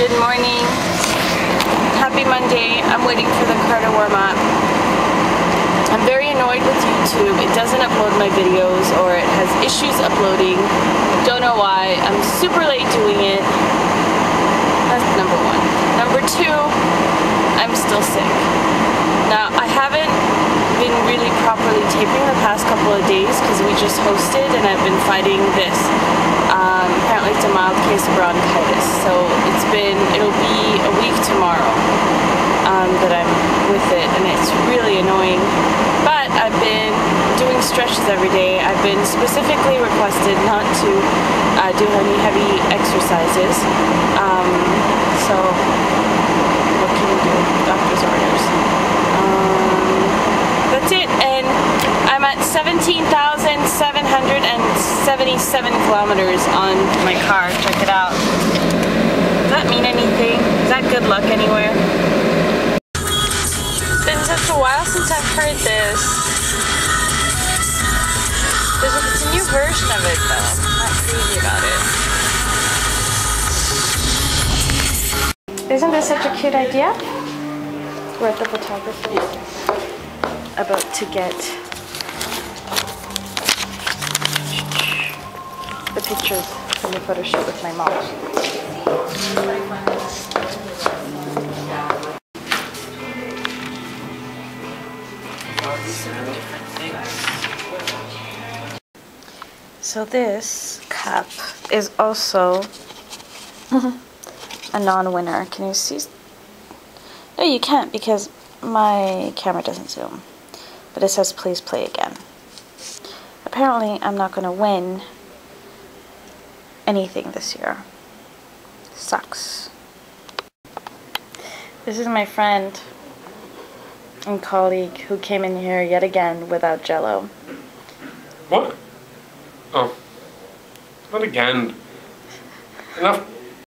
Good morning. Happy Monday. I'm waiting for the car to warm up. I'm very annoyed with YouTube. It doesn't upload my videos, or it has issues uploading. Don't know why. I'm super late doing it. That's number one. Number two, I'm still sick. Now, I haven't been really properly taping the past couple of days because we just hosted and I've been fighting this. Apparently it's a mild case of bronchitis, so it'll be a week tomorrow that I'm with it, and it's really annoying. But I've been doing stretches every day. I've been specifically requested not to do any heavy exercises, so what can you do? Doctor's orders. That's it, and I'm at 17,777 kilometers on my car. Check it out. Does that mean anything? Is that good luck anywhere? It's been such a while since I've heard this. It's a new version of it, though. I'm not crazy about it. Isn't this such a cute idea? We're at the photography. About to get the pictures from the photo shoot with my mom. So this cup is also a non-winner. Can you see? No, you can't because my camera doesn't zoom. But it says please play again. Apparently I'm not going to win anything this year. Sucks. This is my friend and colleague who came in here yet again without Jell-O. What? Oh. Not again. Enough